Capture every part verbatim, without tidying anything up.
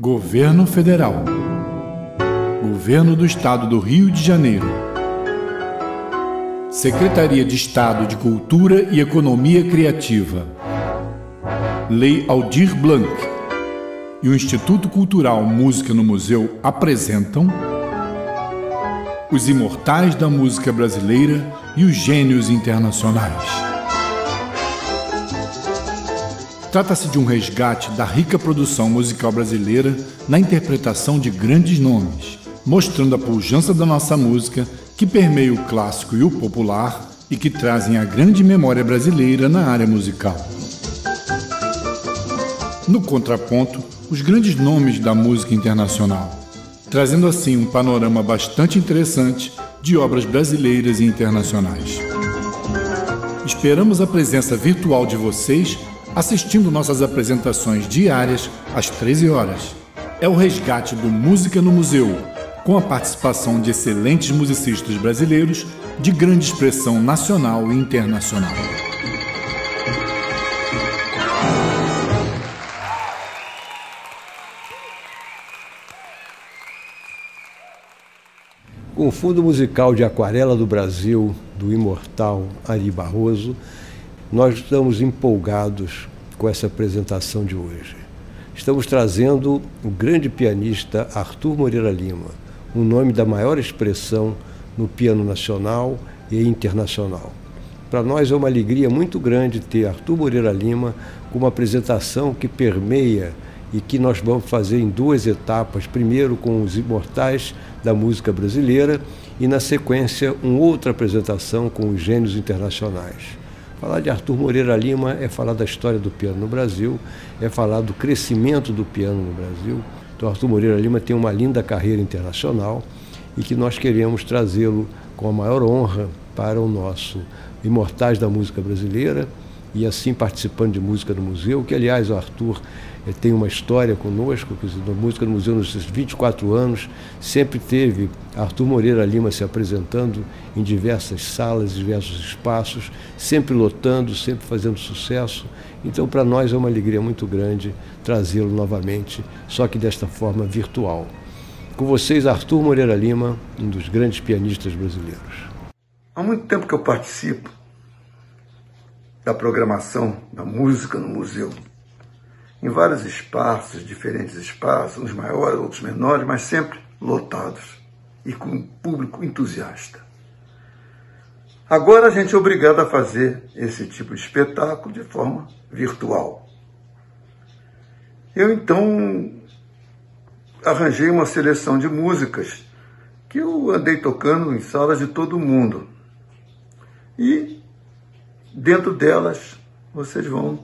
Governo Federal, Governo do Estado do Rio de Janeiro, Secretaria de Estado de Cultura e Economia Criativa, Lei Aldir Blanc e o Instituto Cultural Música no Museu apresentam Os Imortais da Música Brasileira e os Gênios Internacionais. Trata-se de um resgate da rica produção musical brasileira na interpretação de grandes nomes, mostrando a pujança da nossa música que permeia o clássico e o popular e que trazem a grande memória brasileira na área musical. No contraponto, os grandes nomes da música internacional, trazendo assim um panorama bastante interessante de obras brasileiras e internacionais. Esperamos a presença virtual de vocês assistindo nossas apresentações diárias às treze horas. É o resgate do Música no Museu, com a participação de excelentes musicistas brasileiros de grande expressão nacional e internacional. Com o fundo musical de Aquarela do Brasil, do imortal Ary Barroso, nós estamos empolgados com essa apresentação de hoje. Estamos trazendo o grande pianista Arthur Moreira Lima, um nome da maior expressão no piano nacional e internacional. Para nós é uma alegria muito grande ter Arthur Moreira Lima com uma apresentação que permeia e que nós vamos fazer em duas etapas, primeiro com os imortais da música brasileira e, na sequência, uma outra apresentação com os gênios internacionais. Falar de Arthur Moreira Lima é falar da história do piano no Brasil, é falar do crescimento do piano no Brasil. Então, Arthur Moreira Lima tem uma linda carreira internacional e que nós queremos trazê-lo com a maior honra para o nosso Imortais da Música Brasileira e assim participando de Música no Museu, que, aliás, o Arthur eh, tem uma história conosco, que a Música no Museu, nos seus vinte e quatro anos, sempre teve Arthur Moreira Lima se apresentando em diversas salas, diversos espaços, sempre lotando, sempre fazendo sucesso. Então, para nós é uma alegria muito grande trazê-lo novamente, só que desta forma virtual. Com vocês, Arthur Moreira Lima, um dos grandes pianistas brasileiros. Há muito tempo que eu participo da programação da música no museu, em vários espaços, diferentes espaços, uns maiores, outros menores, mas sempre lotados e com um público entusiasta. Agora a gente é obrigado a fazer esse tipo de espetáculo de forma virtual. Eu então arranjei uma seleção de músicas que eu andei tocando em salas de todo o mundo e dentro delas, vocês vão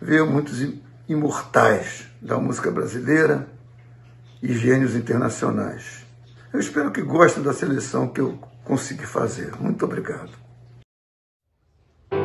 ver muitos imortais da música brasileira e gênios internacionais. Eu espero que gostem da seleção que eu consegui fazer. Muito obrigado. Música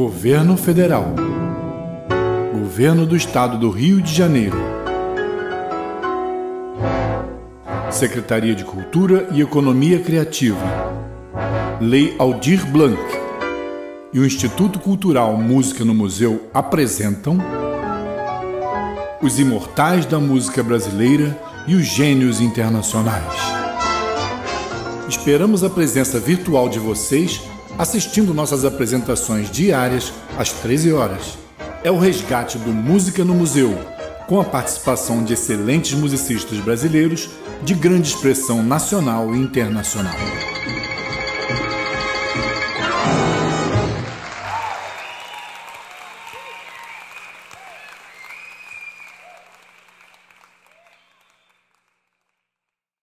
Governo Federal, Governo do Estado do Rio de Janeiro, Secretaria de Cultura e Economia Criativa, Lei Aldir Blanc e o Instituto Cultural Música no Museu apresentam Os Imortais da Música Brasileira e os Gênios Internacionais. Esperamos a presença virtual de vocês, assistindo nossas apresentações diárias às treze horas. É o resgate do Música no Museu, com a participação de excelentes musicistas brasileiros de grande expressão nacional e internacional.